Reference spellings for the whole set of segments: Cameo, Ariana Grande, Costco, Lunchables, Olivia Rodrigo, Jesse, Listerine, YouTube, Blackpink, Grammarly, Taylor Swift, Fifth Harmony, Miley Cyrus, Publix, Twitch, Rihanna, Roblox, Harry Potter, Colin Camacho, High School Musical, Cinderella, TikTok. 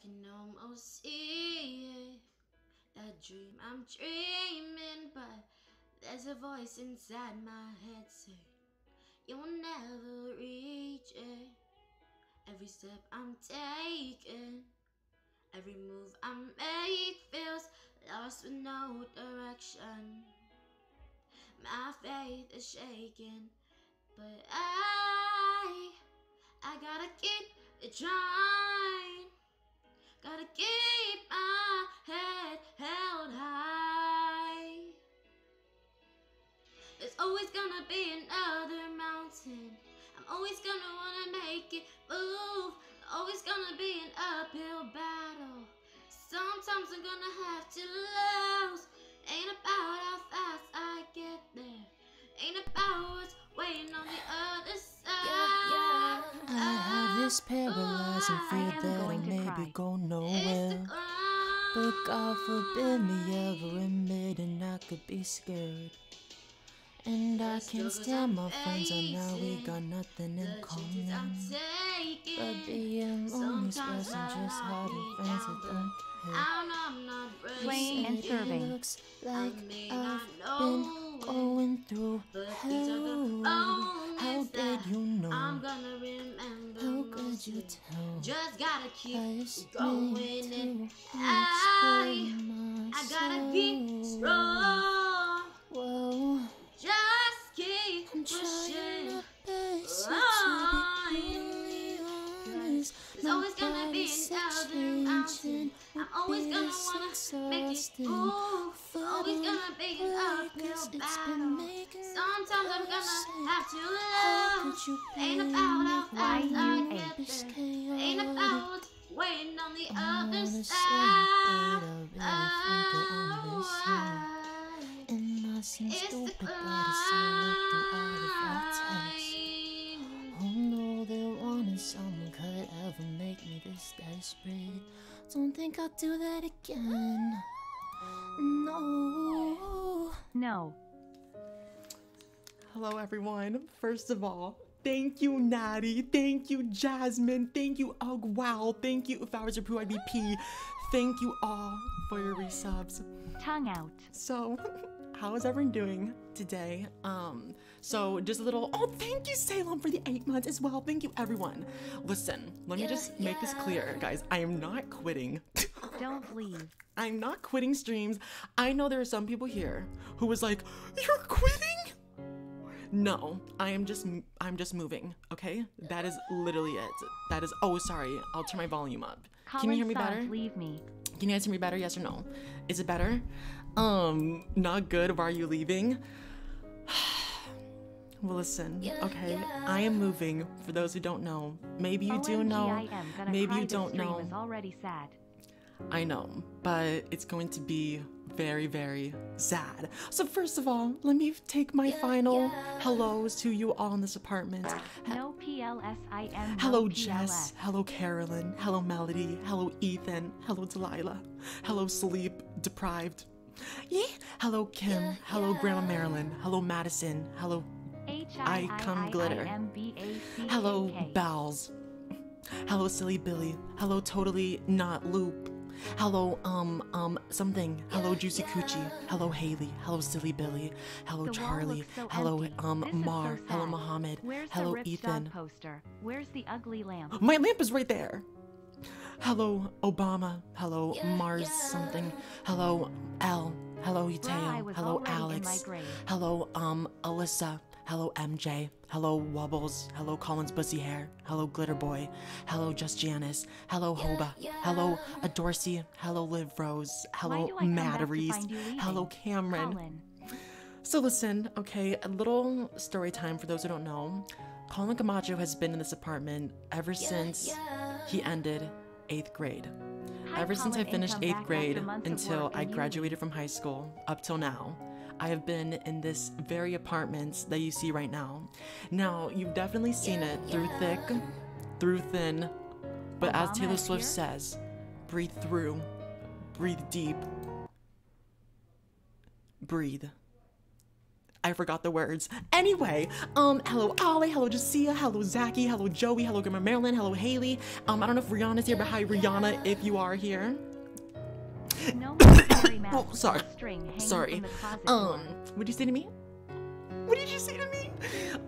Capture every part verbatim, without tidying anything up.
can almost see it. That dream I'm dreaming, but there's a voice inside my head saying, you'll never reach it. Every step I'm taking, every move I make feels lost with no direction. My faith is shaking, but I, I gotta keep trying. Gotta keep my head held high. There's always gonna be another mountain. I'm always gonna wanna make it move. Always gonna be an uphill battle. Sometimes I'm gonna have to lose. Ain't about how fast I get there. Ain't about what's waiting on the other side. Yeah, yeah. I have this paralyzing fear that I may be going nowhere. But God forbid me ever admitting I could be scared. And I can't stand my friends, and now we got nothing in common. But being lonely is worse than just having friends that don't care. Rain and serving. It looks like I've been going through hell. How did you know? How could you tell? Just gotta keep going, and I, I gotta be strong. Whoa. Just keep I'm pushing on. There's always gonna be another mountain. I'm always gonna wanna make it move. Always gonna be an uphill battle. Sometimes I'm gonna have to love. Ain't about how fast I get there. Ain't about waiting on the other side. Oh, seems it's stupid, the but it's all like the oh no, they're wanting someone could ever make me this desperate. Don't think I'll do that again. No. No. Hello everyone. First of all, thank you, Natty. Thank you, Jasmine. Thank you, Ugg Wow. Thank you. If I was your poo, I'd be pee. Thank you all for your resubs. Tongue out. So, how is everyone doing today? Um, so just a little, oh, thank you, Salem, for the eight months as well. Thank you, everyone. Listen, let me just make this clear, guys. I am not quitting. Don't leave. I'm not quitting streams. I know there are some people here who was like, you're quitting? No, I am just, I'm just moving, okay? That is literally it. That is, oh, sorry. I'll turn my volume up. Colin, can you hear me better? Leave me. Can you answer me better, yes or no? Is it better? Um, not good, why are you leaving? Well, listen, okay, yeah. I am moving, for those who don't know. Maybe you do know, maybe you don't know. Is already sad. I know, but it's going to be very, very sad. So first of all, let me take my yeah, final yeah. hellos to you all in this apartment. No P L S I M. Hello, no Jess. P L S. Hello, Carolyn. Hello, Melody. Hello, Ethan. Hello, Delilah. Hello, sleep deprived. Yeah. Hello, Kim. Yeah, hello, yeah. Grandma Marilyn. Hello, Madison. Hello, I-Come Glitter. Hello, Bowls. Hello, Silly Billy. Hello, Totally Not Loop. Hello, um, um, something. Hello, Juicy yeah. Coochie. Hello, Haley. Hello, Silly Billy. Hello, the Charlie. So hello, empty. um, this Mar. So hello, Mohammed. Where's hello, the Ethan. Poster? Where's the ugly lamp? My lamp is right there. Hello, Obama. Hello, yeah, Mars yeah. something. Hello, Elle. Hello, Eteo. Hello, Alex. Hello, um, Alyssa. Hello, M J. Hello, Wobbles. Hello, Colin's Bussy Hair. Hello, Glitter Boy. Hello, Just Janice. Hello, Hoba. Yeah, yeah. Hello, Adorsey. Hello, Liv Rose. Hello, Matteries. Hello, Cameron. Colin. So listen, okay, a little story time for those who don't know. Colin Camacho has been in this apartment ever yeah, since yeah. he ended eighth grade. Hi, ever Colin, since I finished eighth grade until I graduated from high school up till now. I have been in this very apartment that you see right now. Now, you've definitely seen yeah, it through yeah. thick, through thin, but Obama as Taylor Swift says, breathe through, breathe deep, breathe. I forgot the words. Anyway, um, hello Ollie, hello Jasia, hello Zachy, hello Joey, hello Grandma Marilyn, hello Haley. Um, I don't know if Rihanna's here, but hi Rihanna if you are here. No, oh, sorry. Sorry. Um, what did you say to me? What did you say to me?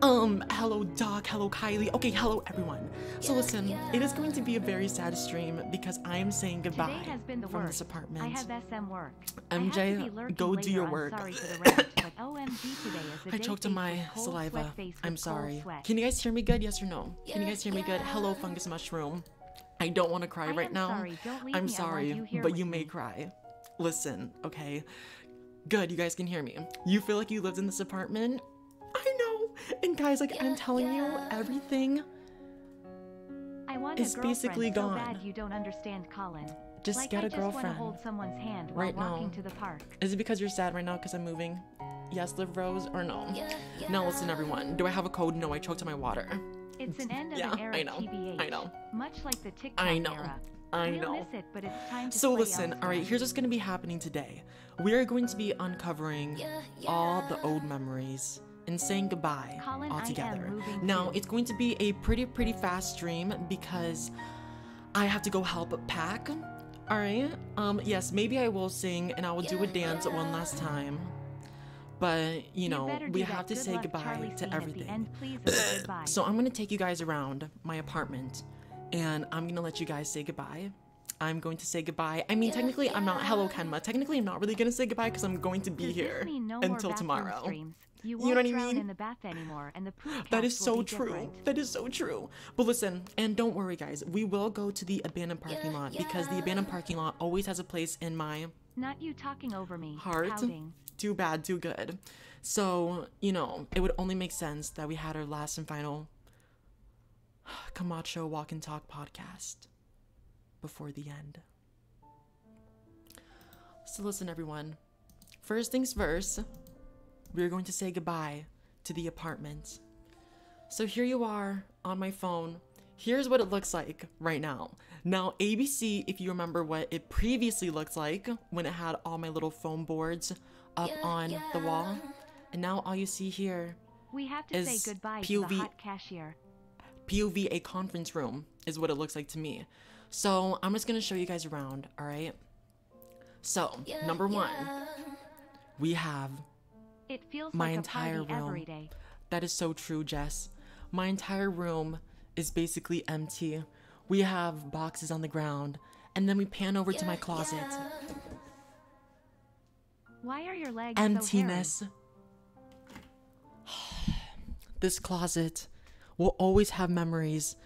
Um, hello Doc, hello Kylie. Okay, hello everyone. So listen, it is going to be a very sad stream because I am saying goodbye from work. This apartment. I have S M work. M J, go do your work. Sorry for the rant, but O M G today is the I choked on my saliva. I'm sorry. Can you guys hear me good? Yes or no? Can you guys hear me good? Hello fungus mushroom. I don't want to cry right now. I'm sorry, but you may cry. Listen, okay? Good, you guys can hear me. You feel like you lived in this apartment? I know. And guys, like I'm telling you, everything is basically gone. So bad you don't understand, Colin. Just like get a I just girlfriend want to hold someone's hand while right now. To the park. Is it because you're sad right now because I'm moving? Yes, Liv Rose, or no? Yeah, yeah. Now listen, everyone. Do I have a code? No, I choked on my water. It's an end of yeah, an era. I know. T B H, I know. Much like the TikTok I know. Era. I know. Miss it, but it's time to so listen, all right, here's what's going to be happening today. We are going to be uncovering yeah, yeah. all the old memories and saying goodbye Colin, all together. Now, too. It's going to be a pretty, pretty fast stream because I have to go help pack. All right. Um. Yes, maybe I will sing and I will yeah, do a dance yeah. one last time. But, you know, you we have to good say luck, goodbye Charlie to everything. End, please, goodbye. So I'm going to take you guys around my apartment. And I'm gonna let you guys say goodbye. I'm going to say goodbye. I mean, yeah, technically, yeah. I'm not. Hello, Kenma. Technically, I'm not really gonna say goodbye because I'm going to be Does here no until tomorrow. Streams? You, you know what I mean? In the bath anymore, and the that is so true. Different. That is so true. But listen, and don't worry, guys. We will go to the abandoned parking yeah, lot yeah. because the abandoned parking lot always has a place in my not you talking over me heart. Pouting. Too bad, too good. So you know, it would only make sense that we had our last and final Camacho Walk and Talk podcast before the end. So listen, everyone. First things first, we're going to say goodbye to the apartment. So here you are on my phone. Here's what it looks like right now. Now, A B C, if you remember what it previously looked like when it had all my little foam boards up yeah, on yeah. the wall. And now all you see here we have to is say goodbye P O V to the hot cashier. P O V, a conference room is what it looks like to me. So I'm just gonna show you guys around, all right? So yeah, number one, yeah. we have it feels my like entire a party room. Every day. That is so true, Jess. My entire room is basically empty. We have boxes on the ground, and then we pan over yeah, to my closet. Yeah. Why are your legs emptiness? So hairy? This closet will always have memories.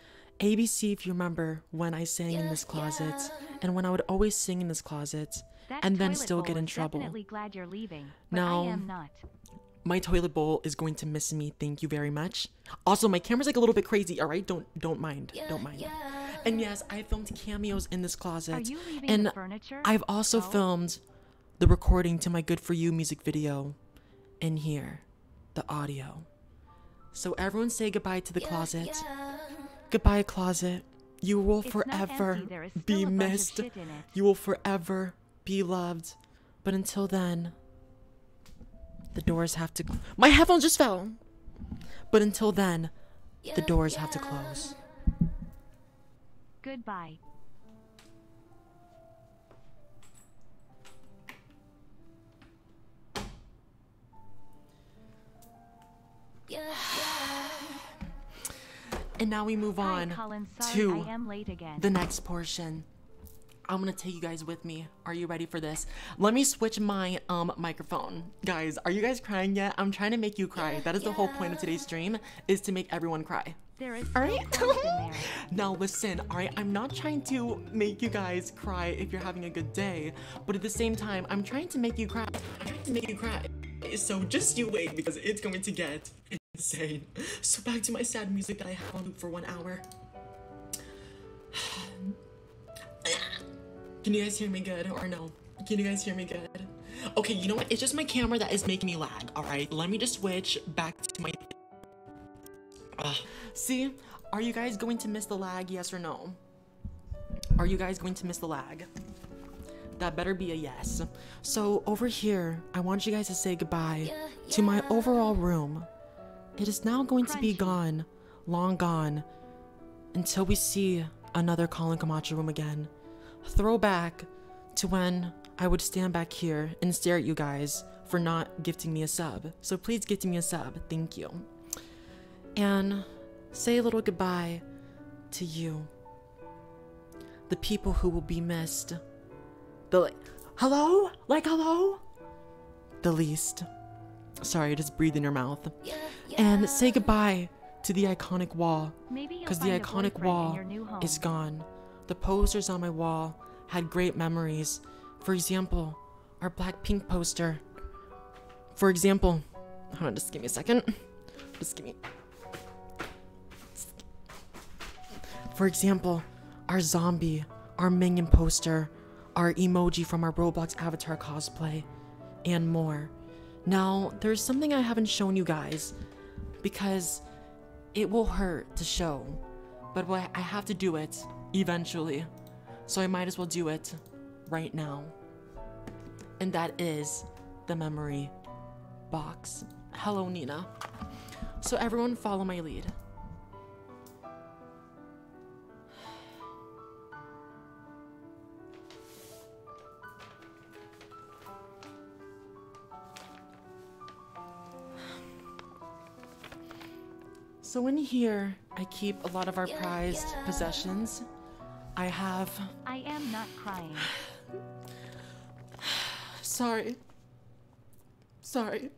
A B C, if you remember when I sang yeah, in this closet yeah. and when I would always sing in this closet that and then still get in trouble. Glad you're leaving, now, I am not. My toilet bowl is going to miss me. Thank you very much. Also, my camera's like a little bit crazy. All right, don't don't mind. Yeah, don't mind. Yeah. And yes, I filmed cameos in this closet. Are you leaving and the furniture? I've also oh. filmed the recording to my Good For You music video in here, the audio. So everyone say goodbye to the yeah, closet. Yeah. Goodbye, closet. You will it's forever be missed. You will forever be loved. But until then, the doors have to... My headphones just fell. But until then, yeah, the doors yeah. have to close. Goodbye. Yeah. And now we move on Hi, Colin. Sorry, to I am late again. The next portion. I'm gonna take you guys with me. Are you ready for this? Let me switch my um microphone. Guys, are you guys crying yet? I'm trying to make you cry. Yeah, that is yeah. the whole point of today's stream, is to make everyone cry. There is all right. there. Now listen, all right, I'm not trying to make you guys cry if you're having a good day, but at the same time, I'm trying to make you cry. I'm trying to make you cry. So just you wait, because it's going to get insane. So back to my sad music that I have on loop for one hour. Can you guys hear me good or no? Can you guys hear me good? Okay, you know what? It's just my camera that is making me lag, all right? Let me just switch back to my... Ugh. See? Are you guys going to miss the lag, yes or no? Are you guys going to miss the lag? that better be a yes. So over here, I want you guys to say goodbye yeah, yeah. to my overall room. It is now going Crunchy. to be gone, long gone, until we see another Colin Camacho room again. Throwback to when I would stand back here and stare at you guys for not gifting me a sub. So please gift me a sub, thank you. And say a little goodbye to you, the people who will be missed, the hello, like hello, the least. Sorry, just breathe in your mouth. Yeah, yeah. And say goodbye to the iconic wall, because the iconic wall is gone. The posters on my wall had great memories. For example, our Blackpink poster. For example, hold on, just give me a second. Just give me. For example, our zombie, our minion poster, our emoji from our Roblox avatar cosplay, and more. Now, there's something I haven't shown you guys, because it will hurt to show, but I have to do it eventually, so I might as well do it right now. And that is the memory box. Hello, Nina. So everyone follow my lead. So in here, I keep a lot of our yeah, prized yeah. possessions. I have... I am not crying. Sorry. Sorry.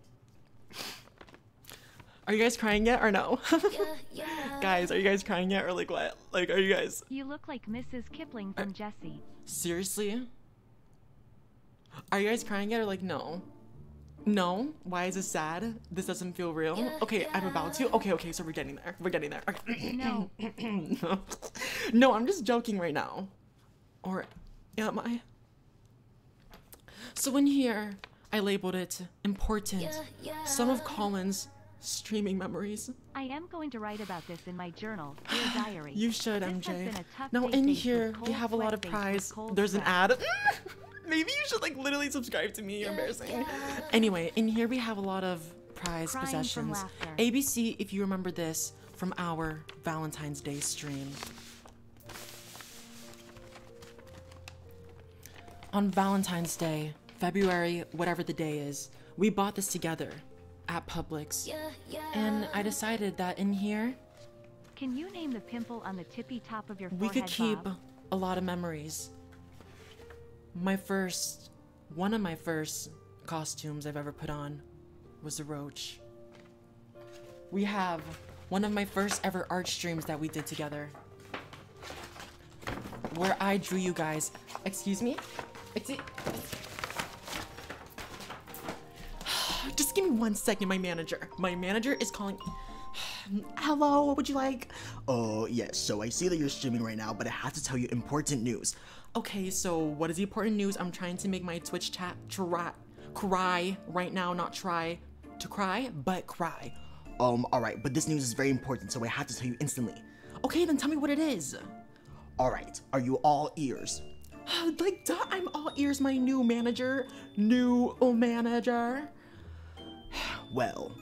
Are you guys crying yet or no? yeah, yeah. Guys, are you guys crying yet or like what? Like, are you guys... You look like Missus Kipling from are... Jesse. Seriously? Are you guys crying yet or like no? No, why is this sad? This doesn't feel real. Yeah, okay, yeah. I'm about to. Okay, okay, so we're getting there. We're getting there. Okay. No. No, I'm just joking right now. Or am I? So in here, I labeled it important. Yeah, yeah. Some of Colin's streaming memories. I am going to write about this in my journal, your diary. You should, this M J. Now in here, we have a lot of prize. There's an ad. Maybe you should like literally subscribe to me. You're embarrassing. Yeah, yeah. Anyway, in here we have a lot of prized Crying possessions. A B C, if you remember this from our Valentine's Day stream. On Valentine's Day, February, whatever the day is, we bought this together at Publix. Yeah, yeah. And I decided that in here, can you name the pimple on the tippy top of your forehead, we could keep Bob? A lot of memories. My first, one of my first costumes I've ever put on was a roach. We have one of my first ever art streams that we did together, where I drew you guys. Excuse me? Excuse Just give me one second, my manager. My manager is calling. Hello, what would you like? Oh, yes, so I see that you're streaming right now, but I have to tell you important news. Okay, so what is the important news? I'm trying to make my Twitch chat try, cry right now, not try to cry, but cry. Um, all right, but this news is very important, so I have to tell you instantly. Okay, then tell me what it is. All right, are you all ears? Like, duh, I'm all ears, my new manager. New manager. Well,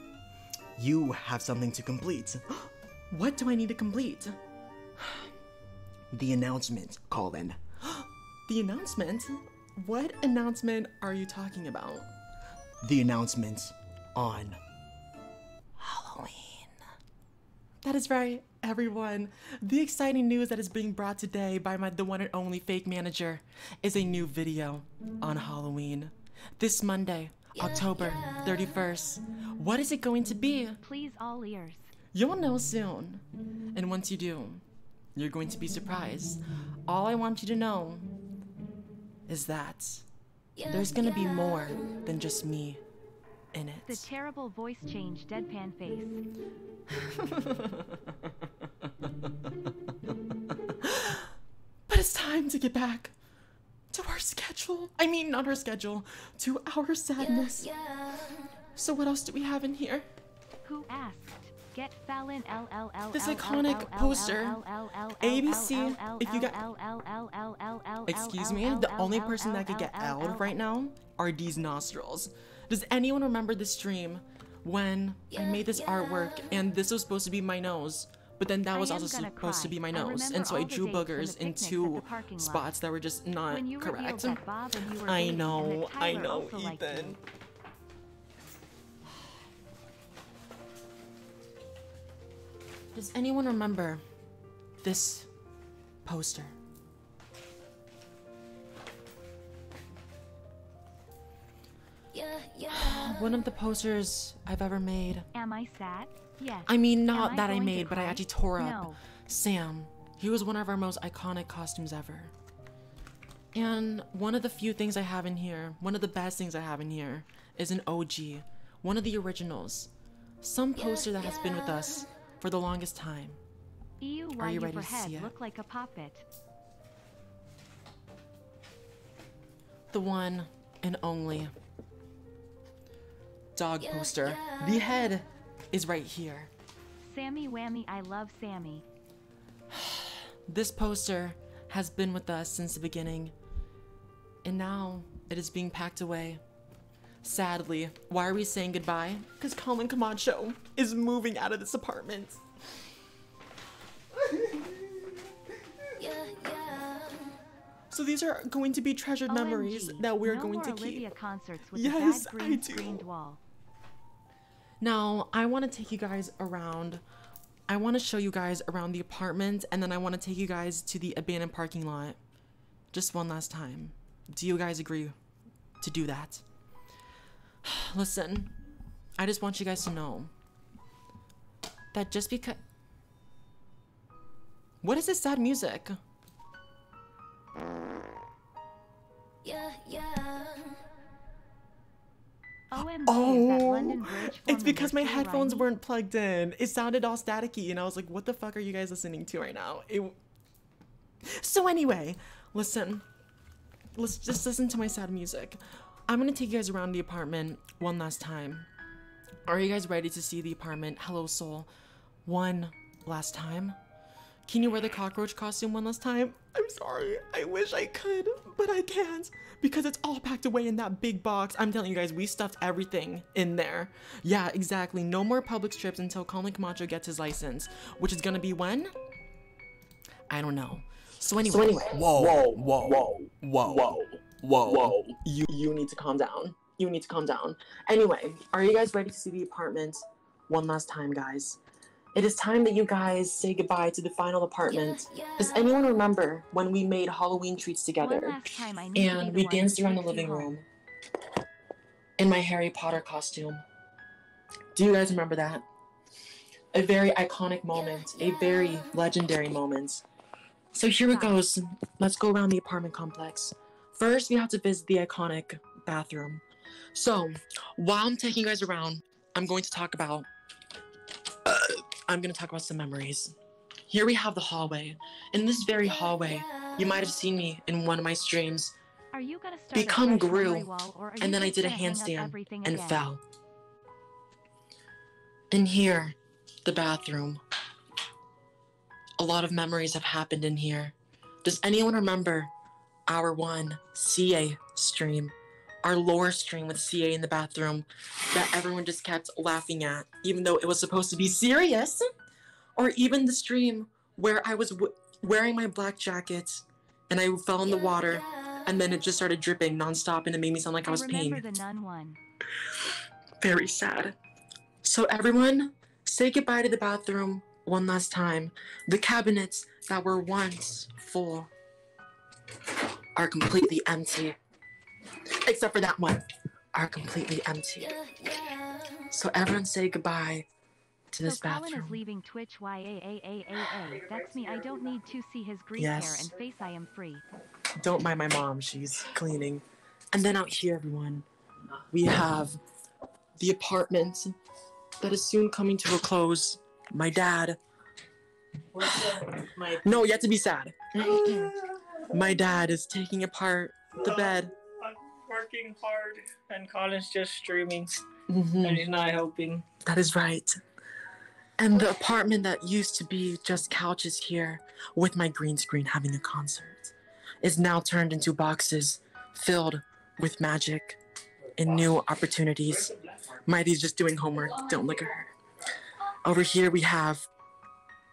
you have something to complete. What do I need to complete? The announcement, Colin. The announcement? What announcement are you talking about? The announcement on Halloween. That is right, everyone. The exciting news that is being brought today by my the one and only fake manager is a new video on Halloween. This Monday, yeah, October yeah. thirty-first. What is it going to be? Please, all ears. You'll know soon. And once you do, you're going to be surprised. All I want you to know is that yeah, there's gonna yeah. be more than just me in it. The terrible voice change, deadpan face. But it's time to get back to our schedule. I mean, not our schedule, to our sadness. Yeah, yeah. So what else do we have in here? Who asked? Get Fallon L L L. This iconic poster. A B C, if you got, excuse me, the only person that could get L'd right now are these nostrils. Does anyone remember this dream when I made this artwork and this was supposed to be my nose? But then that was also supposed to be my nose, and so I drew boogers in two spots that were just not correct. I know, I know, Ethan. Does anyone remember this poster? Yeah, yeah. One of the posters I've ever made. Am I sad? Yes. I mean, not I that I made, but I actually tore up no. Sam. He was one of our most iconic costumes ever. And one of the few things I have in here, one of the best things I have in here, is an O G. One of the originals. Some poster yeah, that has yeah. been with us for the longest time. Ew, Are you ready to see it? Look like a puppet. The one and only dog yeah, poster. Yeah. The head is right here. Sammy Whammy, I love Sammy. This poster has been with us since the beginning, and now it is being packed away. Sadly, why are we saying goodbye? Because Colin Camacho is moving out of this apartment. yeah, yeah. So these are going to be treasured O M G, memories that we're no going to Olivia keep. Concerts with yes, the bad I do. Wall. Now, I want to take you guys around. I want to show you guys around the apartment, and then I want to take you guys to the abandoned parking lot. Just one last time. Do you guys agree to do that? Listen, I just want you guys to know that just because... What is this sad music? Yeah, yeah. O M G, oh, it's because my headphones Ryan? weren't plugged in. It sounded all staticky, and I was like, what the fuck are you guys listening to right now? It... So anyway, listen, let's just listen to my sad music. I'm gonna take you guys around the apartment one last time. Are you guys ready to see the apartment? Hello, soul. One last time. Can you wear the cockroach costume one last time? I'm sorry, I wish I could, but I can't because it's all packed away in that big box. I'm telling you guys, we stuffed everything in there. Yeah, exactly. No more Publix trips until Colin Camacho gets his license, which is gonna be when? I don't know. So anyway, so anyway whoa, whoa, whoa, whoa, whoa, whoa, whoa, whoa. You, you need to calm down. You need to calm down. Anyway, are you guys ready to see the apartment one last time, guys? It is time that you guys say goodbye to the final apartment. Yeah, yeah. Does anyone remember when we made Halloween treats together? And we danced around the living room in my Harry Potter costume. Do you guys remember that? A very iconic moment, yeah, yeah. a very legendary moment. So here it goes. Let's go around the apartment complex. First, we have to visit the iconic bathroom. So while I'm taking you guys around, I'm going to talk about I'm gonna talk about some memories. Here we have the hallway. In this very hallway, you might have seen me in one of my streams are you gonna start become Gru, and then I did a handstand and again? fell. And here, the bathroom. A lot of memories have happened in here. Does anyone remember our one C A stream? Our lore stream with C A in the bathroom that everyone just kept laughing at, even though it was supposed to be serious. Or even the stream where I was w wearing my black jacket and I fell in the water and then it just started dripping nonstop and it made me sound like I was peeing. The nun one. Very sad. So everyone, say goodbye to the bathroom one last time. The cabinets that were once full are completely empty. Except for that one, are completely empty. Yeah, yeah. So everyone say goodbye to this so bathroom. Colin is leaving Twitch. Y A A A A A. That's me. I don't need to see his green yes. hair and face. I am free. Don't mind my mom. She's cleaning. And then out here, everyone, we have the apartment that is soon coming to a close. My dad. What's that? My... No, yet to be sad. My dad is taking apart the bed. Working hard and Colin's just streaming mm-hmm. and he's not helping. That is right. And the apartment that used to be just couches here with my green screen having a concert is now turned into boxes filled with magic and new opportunities. Mighty's just doing homework. Don't look at her. Over here we have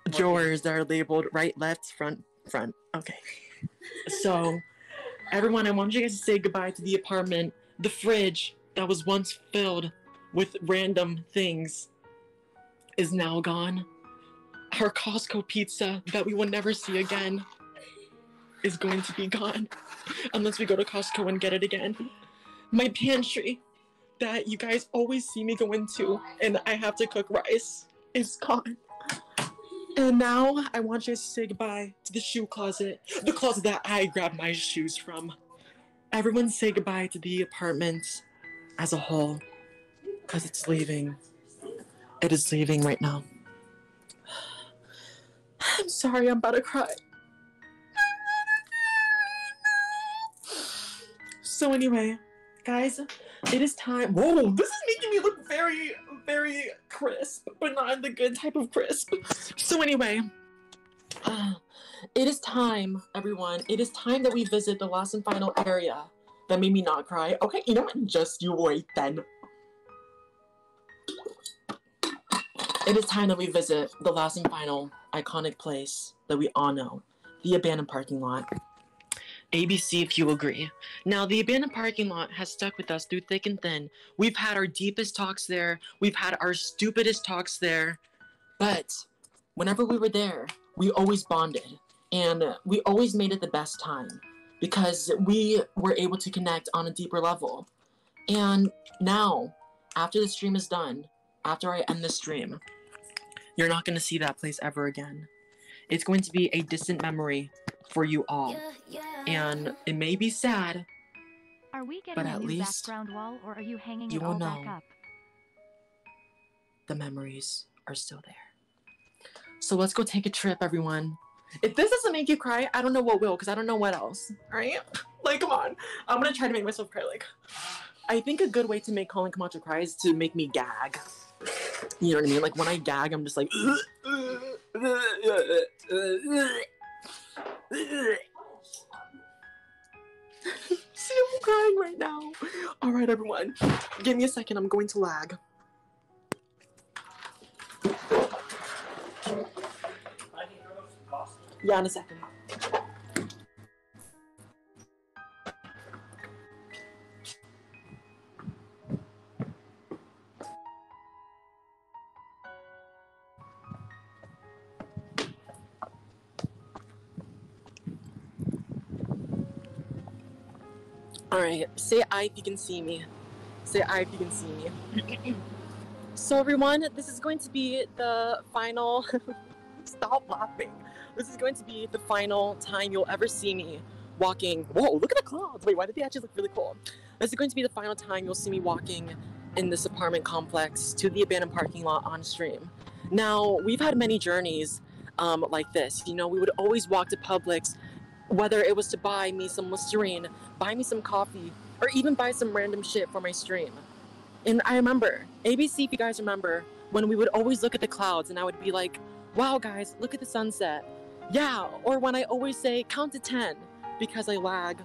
drawers that are labeled right, left, front, front. Okay. So everyone, I want you guys to say goodbye to the apartment, the fridge that was once filled with random things is now gone. Her Costco pizza that we will never see again is going to be gone unless we go to Costco and get it again. My pantry that you guys always see me go into and I have to cook rice is gone. And now I want you guys to say goodbye to the shoe closet, the closet that I grabbed my shoes from. Everyone say goodbye to the apartment as a whole because it's leaving. It is leaving right now. I'm sorry, I'm about to cry. So anyway, guys, it is time. Whoa, this is making me look very, very crisp, but not the good type of crisp. So anyway, uh, it is time, everyone. It is time that we visit the last and final area that made me not cry. Okay, you know what? Just you wait then. It is time that we visit the last and final iconic place that we all know, the abandoned parking lot. A B C if you agree. Now, the abandoned parking lot has stuck with us through thick and thin. We've had our deepest talks there. We've had our stupidest talks there. But whenever we were there, we always bonded. And we always made it the best time because we were able to connect on a deeper level. And now, after the stream is done, after I end this stream, you're not going to see that place ever again. It's going to be a distant memory for you all. Yeah, yeah. And it may be sad, are we getting but at a new least background wall, or are you hanging you it all will know back up? The memories are still there. So let's go take a trip, everyone. If this doesn't make you cry, I don't know what will, because I don't know what else. All right? Like, come on. I'm going to try to make myself cry. Like, I think a good way to make Colin Camacho cry is to make me gag. You know what I mean? Like, when I gag, I'm just like... See, I'm crying right now. All right, everyone. Give me a second. I'm going to lag. Yeah, in a second. Alright, say I if you can see me. Say I if you can see me. So everyone, this is going to be the final... Stop laughing. This is going to be the final time you'll ever see me walking... Whoa, look at the clouds! Wait, why did they actually look really cool? This is going to be the final time you'll see me walking in this apartment complex to the abandoned parking lot on stream. Now, we've had many journeys um, like this. You know, we would always walk to Publix, whether it was to buy me some Listerine, buy me some coffee, or even buy some random shit for my stream. And I remember, A B C, if you guys remember, when we would always look at the clouds and I would be like, wow guys, look at the sunset. Yeah, or when I always say, count to ten, because I lag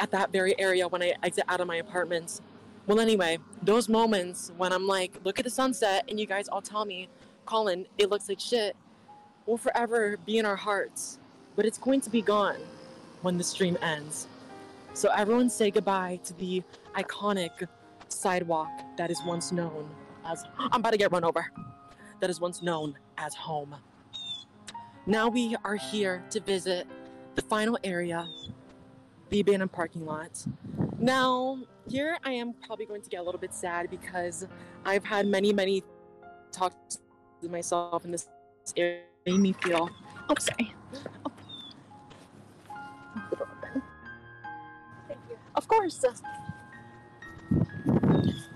at that very area when I exit out of my apartment. Well anyway, those moments when I'm like, look at the sunset, and you guys all tell me, Colin, it looks like shit, will forever be in our hearts. But it's going to be gone when the stream ends. So everyone say goodbye to the iconic sidewalk that is once known as... I'm about to get run over. That is once known as home. Now we are here to visit the final area, the abandoned parking lot. Now, here I am probably going to get a little bit sad because I've had many, many talks with myself in this area. It made me feel... Oh, sorry. Thank you. Of course.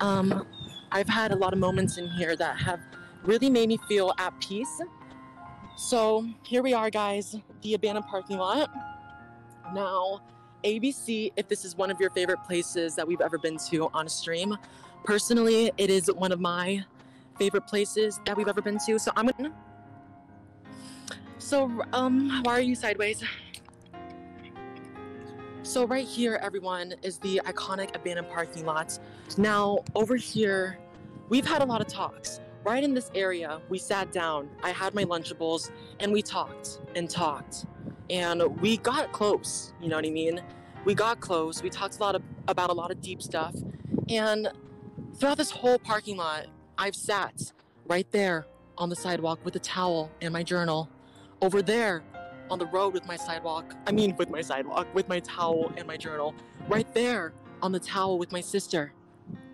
Um, I've had a lot of moments in here that have really made me feel at peace. So here we are, guys, the abandoned parking lot. Now, A B C, if this is one of your favorite places that we've ever been to on a stream, personally, it is one of my favorite places that we've ever been to. So I'm gonna. So um, why are you sideways? So right here, everyone, is the iconic abandoned parking lot. Now over here, we've had a lot of talks. Right in this area, we sat down, I had my Lunchables, and we talked and talked. And we got close, you know what I mean? We got close, we talked a lot of, about a lot of deep stuff. And throughout this whole parking lot, I've sat right there on the sidewalk with a towel and my journal. Over there on the road with my sidewalk, I mean with my sidewalk, with my towel and my journal. Right there on the towel with my sister,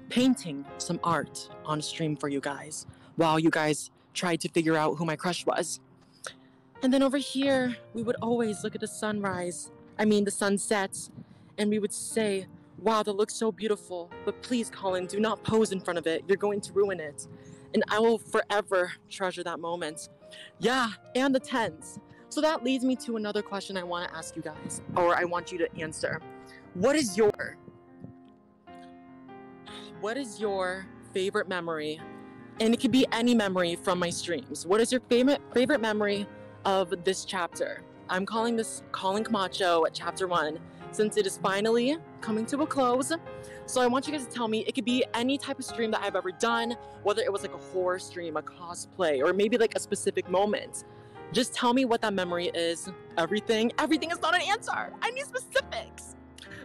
painting some art on stream for you guys while you guys tried to figure out who my crush was. And then over here, we would always look at the sunrise, I mean the sunset, and we would say, wow, that looks so beautiful, but please, Colin, do not pose in front of it. You're going to ruin it. And I will forever treasure that moment. Yeah, and the tens. So that leads me to another question I want to ask you guys, or I want you to answer. What is your What is your favorite memory? And it could be any memory from my streams. What is your favorite favorite memory of this chapter? I'm calling this Colin Camacho at chapter one, since it is finally coming to a close. So I want you guys to tell me, it could be any type of stream that I've ever done, whether it was like a horror stream, a cosplay, or maybe like a specific moment. Just tell me what that memory is. Everything, everything is not an answer. I need specifics.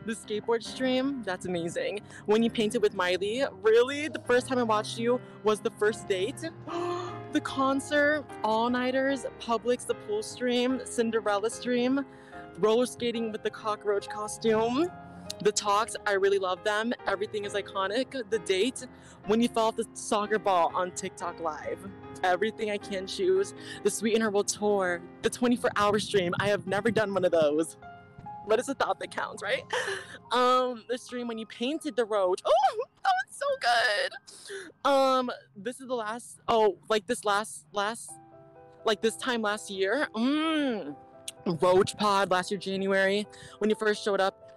The skateboard stream, that's amazing. When you painted with Miley, really, the first time I watched you was the first date. The concert, all-nighters, Publix, the pool stream, Cinderella stream, roller skating with the cockroach costume, the talks, I really love them. Everything is iconic. The date, when you fell off the soccer ball on TikTok Live. Everything I Can Choose, the Sweet and Herbal tour, the twenty-four hour stream. I have never done one of those. But it's a thought that counts, right? Um, the stream when you painted the road. Oh, that was so good. Um, this is the last, oh, like this last, last, like this time last year. Mmm. Roach pod last year, January, when you first showed up,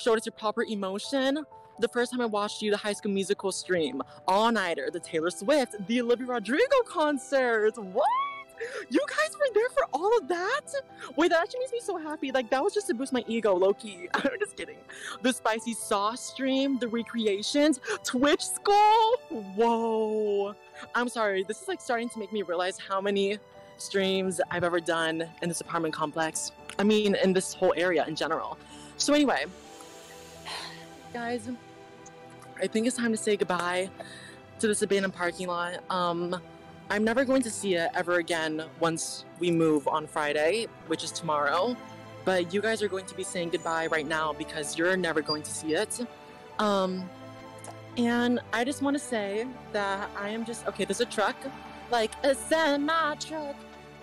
showed us your proper emotion. The first time I watched you, the High School Musical stream, all-nighter, the Taylor Swift, the Olivia Rodrigo concert. What? You guys were there for all of that? Wait, that actually makes me so happy. Like, that was just to boost my ego, low-key. I'm just kidding. The spicy sauce stream, the recreations, Twitch school. Whoa. I'm sorry. This is, like, starting to make me realize how many streams I've ever done in this apartment complex. I mean, in this whole area in general. So anyway, guys, I think it's time to say goodbye to this abandoned parking lot. Um... I'm never going to see it ever again once we move on Friday, which is tomorrow. But you guys are going to be saying goodbye right now because you're never going to see it. Um, and I just want to say that I am just, okay, there's a truck, like a semi-truck.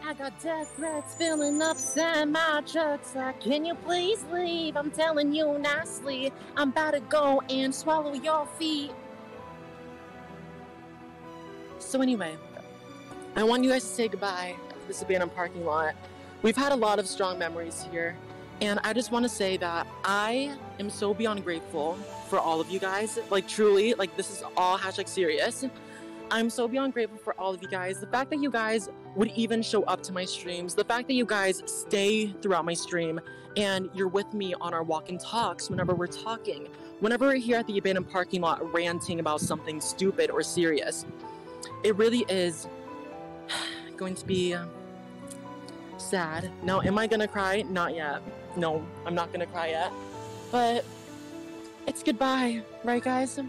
I got death threats filling up semi-trucks. Like, can you please leave? I'm telling you nicely. I'm about to go and swallow your feet. So anyway, I want you guys to say goodbye to this abandoned parking lot. We've had a lot of strong memories here, and I just want to say that I am so beyond grateful for all of you guys. Like, truly, like, this is all hashtag serious. I'm so beyond grateful for all of you guys. The fact that you guys would even show up to my streams, the fact that you guys stay throughout my stream, and you're with me on our walk and talks whenever we're talking, whenever we're here at the abandoned parking lot ranting about something stupid or serious. It really is going to be sad. Now, am I gonna cry? Not yet. No, I'm not gonna cry yet. But it's goodbye, right, guys?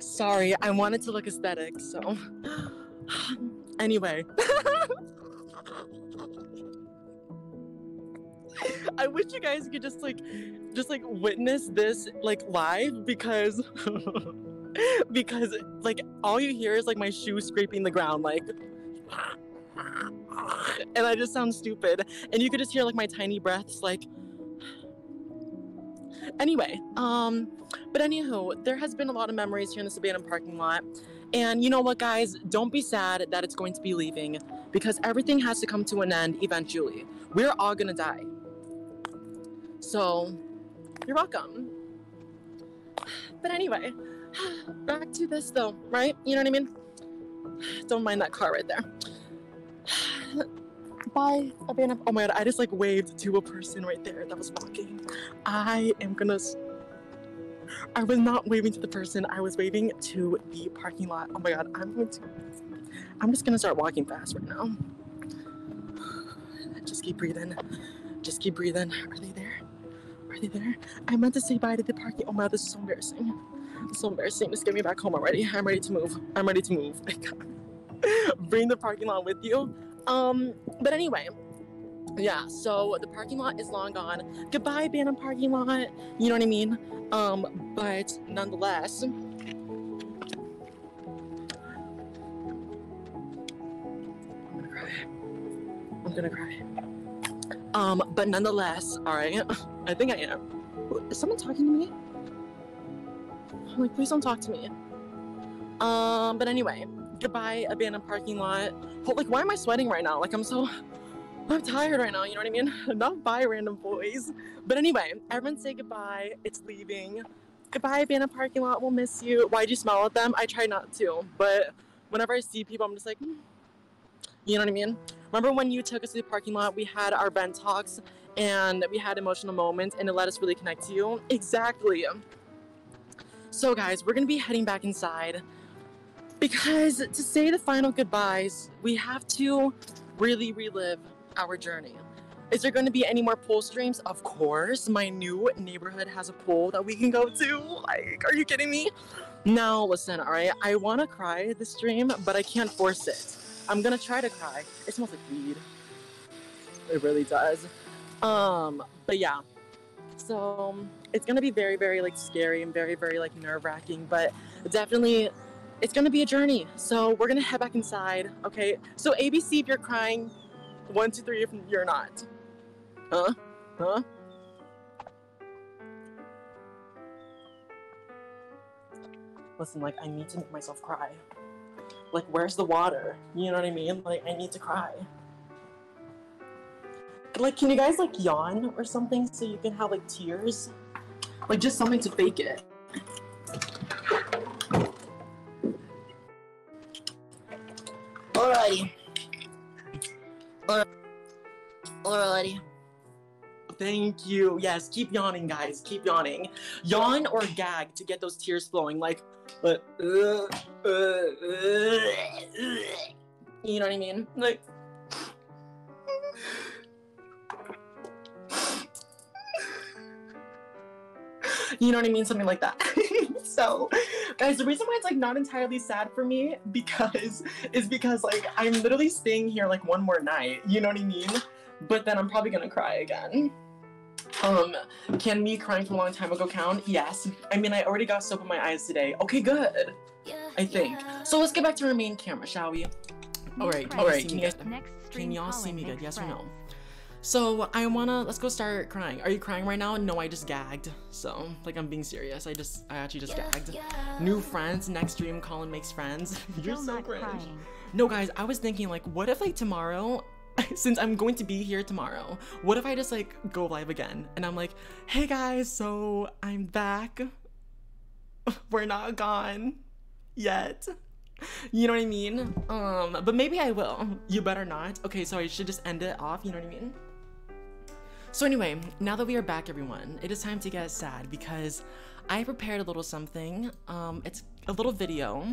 Sorry, I wanted to look aesthetic, so anyway. I wish you guys could just like just like witness this like live, because because like all you hear is like my shoe scraping the ground, like and I just sound stupid, and you could just hear like my tiny breaths, like Anyway, um, but anywho, there has been a lot of memories here in this abandoned parking lot. And you know what, guys? Don't be sad that it's going to be leaving, because everything has to come to an end eventually. We're all gonna die. So, you're welcome. But anyway, back to this though, right? You know what I mean? Don't mind that car right there. Bye, abandoned. Oh my god, I just like waved to a person right there that was walking. I am gonna... I was not waving to the person, I was waving to the parking lot. Oh my god, I'm going to... I'm just gonna start walking fast right now. Just keep breathing. Just keep breathing. Are they there? Are they there? I meant to say bye to the parking. Oh my god, this is so embarrassing. It's so embarrassing. Just get me back home already. I'm ready to move. I'm ready to move. Bring the parking lot with you. Um, but anyway, yeah, so the parking lot is long gone. Goodbye, abandoned parking lot. You know what I mean? Um, but nonetheless, I'm gonna cry. I'm gonna cry. Um, but nonetheless, all right, I think I am. Is someone talking to me? I'm like, please don't talk to me. Um, but anyway, goodbye, abandoned parking lot. But like, why am I sweating right now? Like, I'm so... I'm tired right now, you know what I mean? Not by random boys. But anyway, everyone say goodbye. It's leaving. Goodbye, abandoned parking lot. We'll miss you. Why'd you smile at them? I try not to. But whenever I see people, I'm just like, mm. You know what I mean? Remember when you took us to the parking lot, we had our vent talks, and we had emotional moments, and it let us really connect to you? Exactly. So guys, we're going to be heading back inside. Because to say the final goodbyes, we have to really relive our journey. Is there going to be any more pool streams? Of course. My new neighborhood has a pool that we can go to. Like, are you kidding me? Now listen, all right, I want to cry this stream, but I can't force it. I'm gonna try to cry. It smells like weed. It really does. Um but yeah, so it's gonna be very very like scary and very very like nerve-wracking, but definitely it's gonna be a journey. So we're gonna head back inside. Okay, so A B C if you're crying. One, two, three, if you're not. Huh? Huh? Listen, like, I need to make myself cry. Like, where's the water? You know what I mean? Like, I need to cry. Like, can you guys, like, yawn or something so you can have, like, tears? Like, just something to fake it. Alrighty. Alrighty. Thank you. Yes, keep yawning, guys. Keep yawning. Yawn or gag to get those tears flowing. Like, uh, uh, uh, you know what I mean? Like, you know what I mean? Something like that. So, guys, the reason why it's like not entirely sad for me because is because like I'm literally staying here like one more night. You know what I mean? But then I'm probably gonna cry again. Um, can me crying from a long time ago count? Yes. I mean, I already got soap in my eyes today. Okay, good. I think. So let's get back to our main camera, shall we? All right. All right. Can you guys, can y'all see me good? Yes or no? So I wanna, let's go start crying. Are you crying right now? No, I just gagged. So like I'm being serious. I just, I actually just yeah, gagged. Yeah. New friends, next stream, Colin makes friends. You're Still so cringe. Crying. No guys, I was thinking like, what if like tomorrow, since I'm going to be here tomorrow, what if I just like go live again? And I'm like, hey guys, so I'm back. We're not gone yet. You know what I mean? Um, but maybe I will. You better not. Okay, so I should just end it off. You know what I mean? So anyway, now that we are back, everyone, it is time to get sad because I prepared a little something. Um, it's a little video.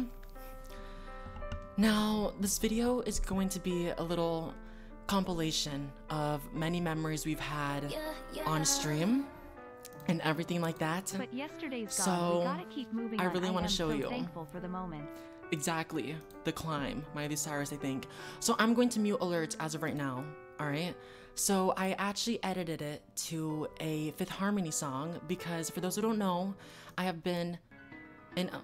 Now, this video is going to be a little compilation of many memories we've had yeah, yeah. on stream and everything like that. But yesterday's gone. So we gotta keep moving I really want to show so you. Thankful for the moment. Exactly. The Climb. Miley Cyrus, I think. So I'm going to mute alerts as of right now. All right. So I actually edited it to a Fifth Harmony song because for those who don't know, I have been in a...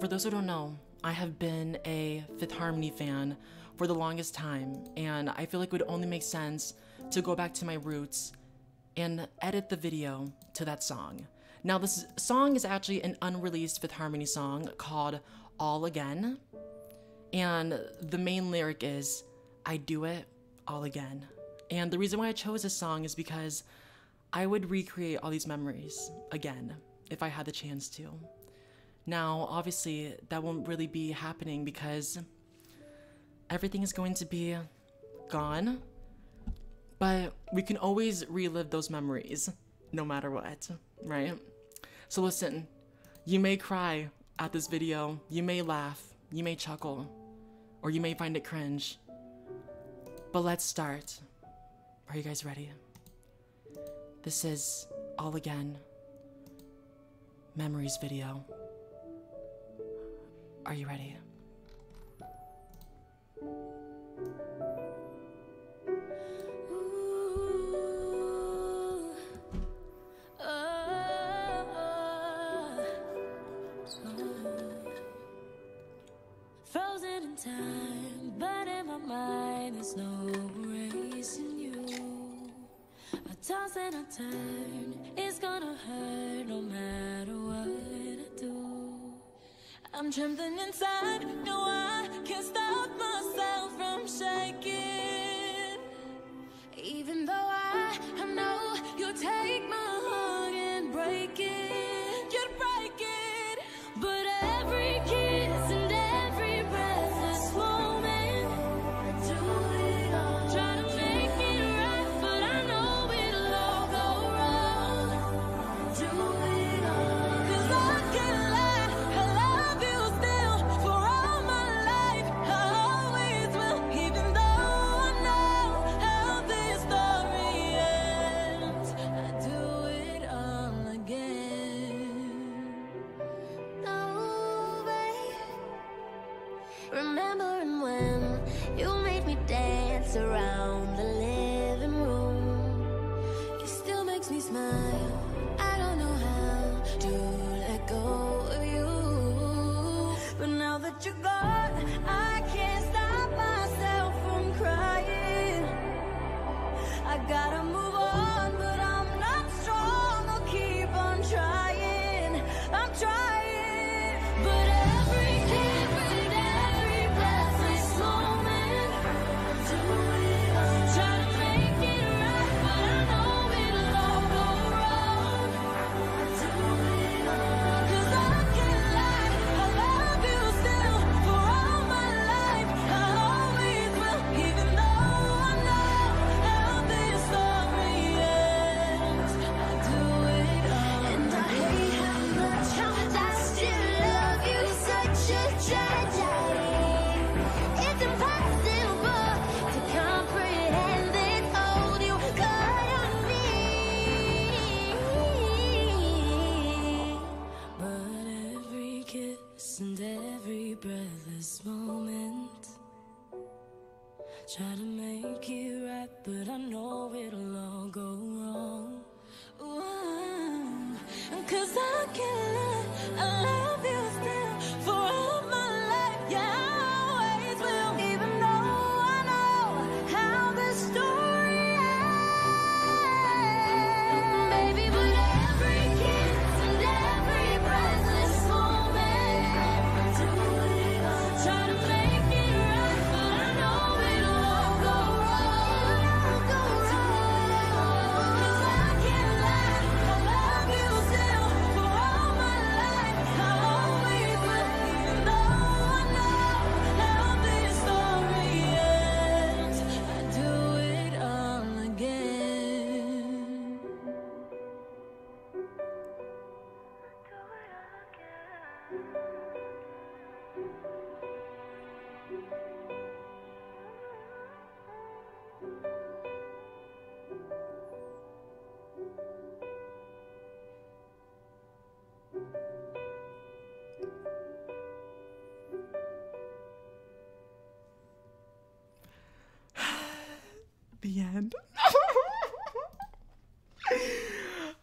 For those who don't know, I have been a Fifth Harmony fan for the longest time, and I feel like it would only make sense to go back to my roots and edit the video to that song. Now this song is actually an unreleased Fifth Harmony song called All Again. And the main lyric is, I do it all again. And the reason why I chose this song is because I would recreate all these memories again if I had the chance to. Now, obviously, that won't really be happening because everything is going to be gone, but we can always relive those memories no matter what, right? So listen, you may cry at this video, you may laugh, you may chuckle, or you may find it cringe, but let's start. Are you guys ready? This is All Again, memories video. Are you ready? I'm trembling inside, no I can't stop myself from shaking. Even though I, I know you'll take my heart and break it, you'd break it. But every kiss and every breathless moment, I do it all. Try to make me right, but I know it'll all go wrong. I do it all, 'cause I can lie. Try to make it right, but I know it'll all go wrong. Ooh, 'cause I can't lie, I love you still for all my life. Yeah, I always will. Even though I know how this story ends, baby, but every kiss and every breathless moment, I do it all. Try to make the end.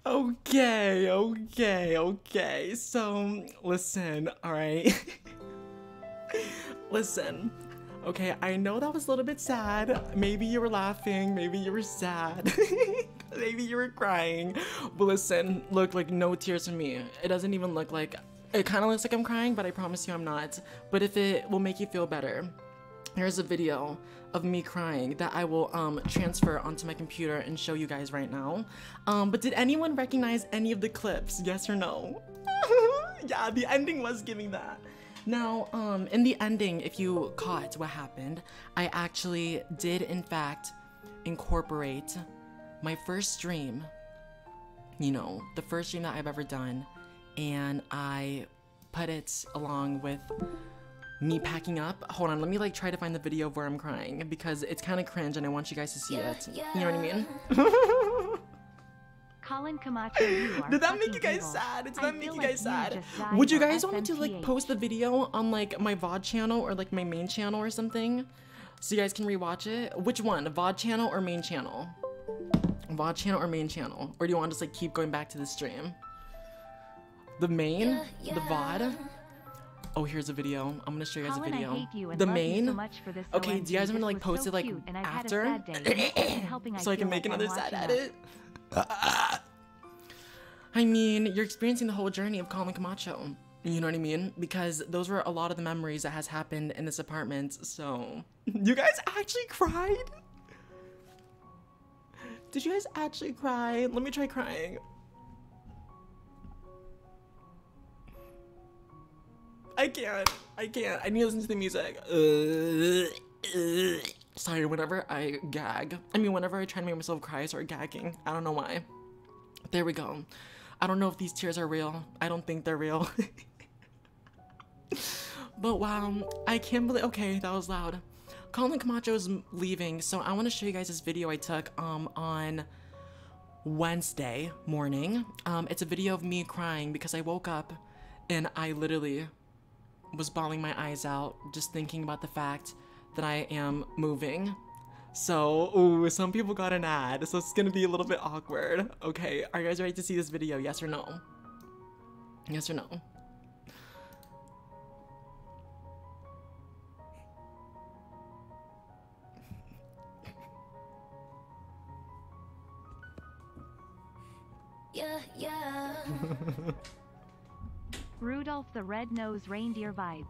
okay, okay, okay. So, listen, all right. Listen, Okay, I know that was a little bit sad. Maybe you were laughing, maybe you were sad. Maybe you were crying. But listen, look, like, no tears in me. It doesn't even look like, it kind of looks like I'm crying, but I promise you I'm not. But if it will make you feel better, here's a video of me crying that I will um, transfer onto my computer and show you guys right now. Um, but did anyone recognize any of the clips? Yes or no? Yeah, the ending was giving that. Now, um, in the ending, if you caught what happened, I actually did, in fact, incorporate my first stream, you know, the first stream that I've ever done, and I put it along with me packing up. Hold on, let me like try to find the video of where I'm crying because it's kind of cringe and I want you guys to see yeah, it. Yeah. You know what I mean? Colin Camacho, you are. Did that make you guys evil. Sad? It's not making you guys like sad. You Would you guys want me to like post the video on like my V O D channel or like my main channel or something? So you guys can rewatch it? Which one? V O D channel or main channel? V O D channel or main channel? Or do you want to just like keep going back to the stream? The main? Yeah, yeah. The V O D? Oh, here's a video. I'm gonna show you guys a video. Colin, I hate you and the main. So much for this okay, do you guys want to like post so it like after? So I can make like another sad edit? I mean, you're experiencing the whole journey of Colin Camacho. You know what I mean? Because those were a lot of the memories that has happened in this apartment. So, you guys actually cried? Did you guys actually cry? Let me try crying. I can't. I can't. I need to listen to the music. Uh, uh, sorry, whenever I gag. I mean, whenever I try to make myself cry, I start gagging. I don't know why. There we go. I don't know if these tears are real. I don't think they're real. But wow, I can't believe. Okay, that was loud. Colin Camacho is leaving, so I want to show you guys this video I took um on Wednesday morning. Um, it's a video of me crying because I woke up and I literally was bawling my eyes out just thinking about the fact that I am moving. So, ooh, some people got an ad, so it's gonna be a little bit awkward. Okay, are you guys ready to see this video? Yes or no? Yes or no? Yeah, yeah. Rudolph the Red-Nosed Reindeer vibes.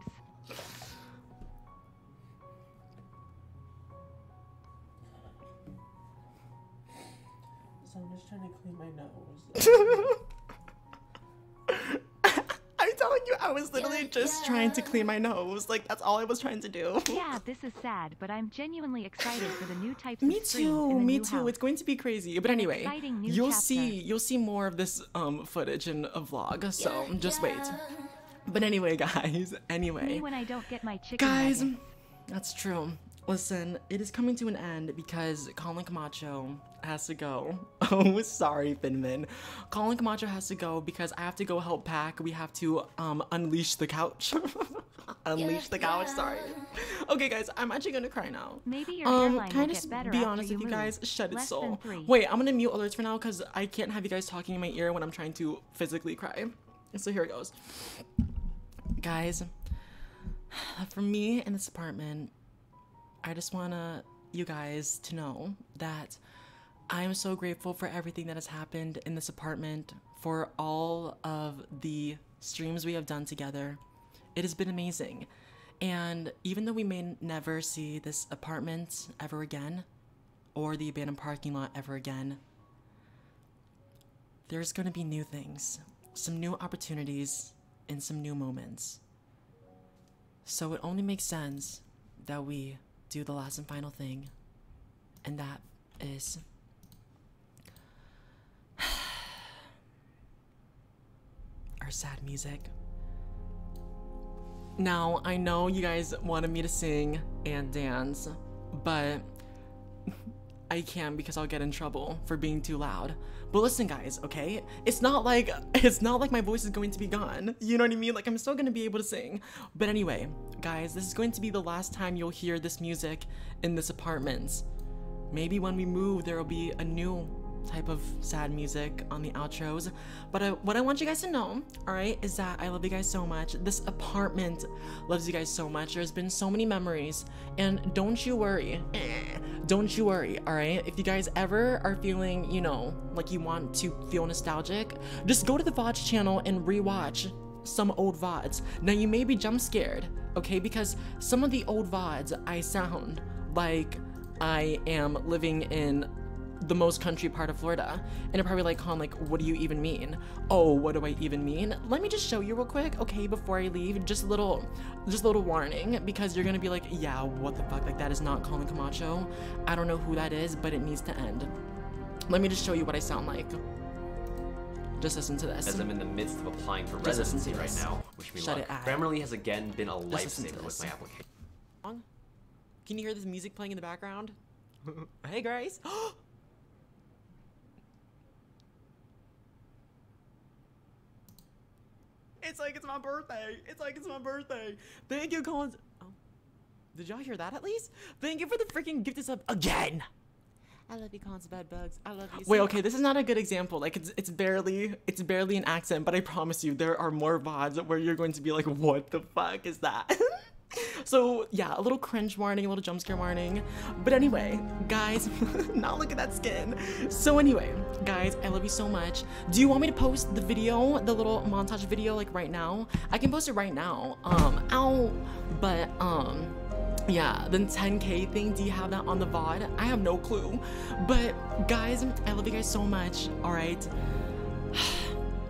So I'm just trying to clean my nose. I'm telling you, I was literally yeah, just yeah. trying to clean my nose. Like, that's all I was trying to do. Yeah, this is sad, but I'm genuinely excited for the new types me of too, in the Me new too, me too. It's going to be crazy. But anyway, you'll chapter. see you'll see more of this um footage in a vlog, so yeah, just yeah. wait. But anyway, guys, anyway. Me when I don't get my chicken guys, nuggets. That's true. Listen, it is coming to an end because Colin Camacho has to go. Oh, sorry, Finman. Colin Camacho has to go because I have to go help pack. We have to um, unleash the couch. Unleash the couch, sorry. Okay, guys, I'm actually gonna cry now. Maybe your um, can I just be honest with you guys? Shed its soul. Wait, I'm gonna mute alerts for now because I can't have you guys talking in my ear when I'm trying to physically cry. So here it goes. Guys, for me in this apartment, I just wanna you guys to know that I am so grateful for everything that has happened in this apartment, for all of the streams we have done together. It has been amazing. And even though we may never see this apartment ever again, or the abandoned parking lot ever again, there's gonna be new things, some new opportunities, and some new moments. So it only makes sense that we do the last and final thing, and that is our sad music. Now, I know you guys wanted me to sing and dance, but I can't because I'll get in trouble for being too loud. But listen, guys, okay? It's not like it's not like my voice is going to be gone. You know what I mean? Like, I'm still gonna be able to sing. But anyway, guys, this is going to be the last time you'll hear this music in this apartment. Maybe when we move, there will be a new type of sad music on the outros. But I, what I want you guys to know, all right, is that I love you guys so much. This apartment loves you guys so much. There's been so many memories, and don't you worry. Don't you worry, all right? If you guys ever are feeling, you know, like you want to feel nostalgic, just go to the V O D channel and rewatch some old V O Ds. Now, you may be jump scared, okay? Because some of the old V O Ds, I sound like I am living in the most country part of Florida, and you're probably like, Colin, like, what do you even mean? Oh, what do I even mean? Let me just show you real quick, okay, before I leave. Just a little, just a little warning, because you're gonna be like, yeah, what the fuck, like, that is not Colin Camacho. I don't know who that is, but it needs to end. Let me just show you what I sound like. Just listen to this. As I'm in the midst of applying for just residency right now, wish me luck. Grammarly has again been a lifesaver with my application. Can you hear this music playing in the background? Hey, Grace. It's like it's my birthday. It's like it's my birthday. Thank you, Colin. Oh, did y'all hear that at least? Thank you for the freaking gifted sub again. I love you, Colin's bad bugs. I love you. Wait, so okay, this is not a good example. Like it's it's barely it's barely an accent, but I promise you there are more V O Ds where you're going to be like, what the fuck is that? So yeah, a little cringe warning, a little jump scare warning. But anyway, guys, not look at that skin. So anyway, guys, I love you so much. Do you want me to post the video, the little montage video, like right now? I can post it right now. Um, ow, but um, yeah, the ten K thing, do you have that on the V O D? I have no clue. But guys, I love you guys so much. All right.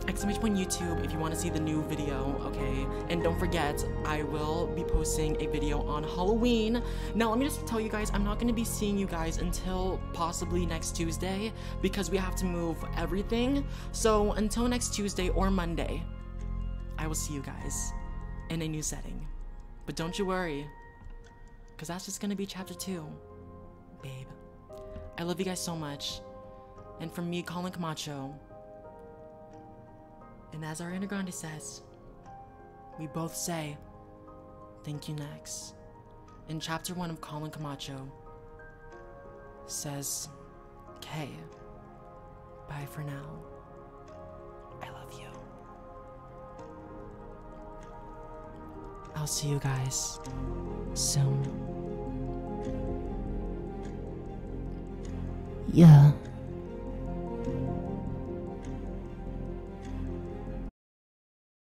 Exclamation point YouTube if you want to see the new video, okay? And don't forget, I will be posting a video on Halloween. Now, let me just tell you guys, I'm not going to be seeing you guys until possibly next Tuesday because we have to move everything. So until next Tuesday or Monday, I will see you guys in a new setting. But don't you worry, because that's just going to be chapter two, babe. I love you guys so much. And from me, Colin Camacho, and as Ariana Grande says, we both say, thank you next. In chapter one of Colin Camacho says, K, bye for now. I love you. I'll see you guys soon. Yeah.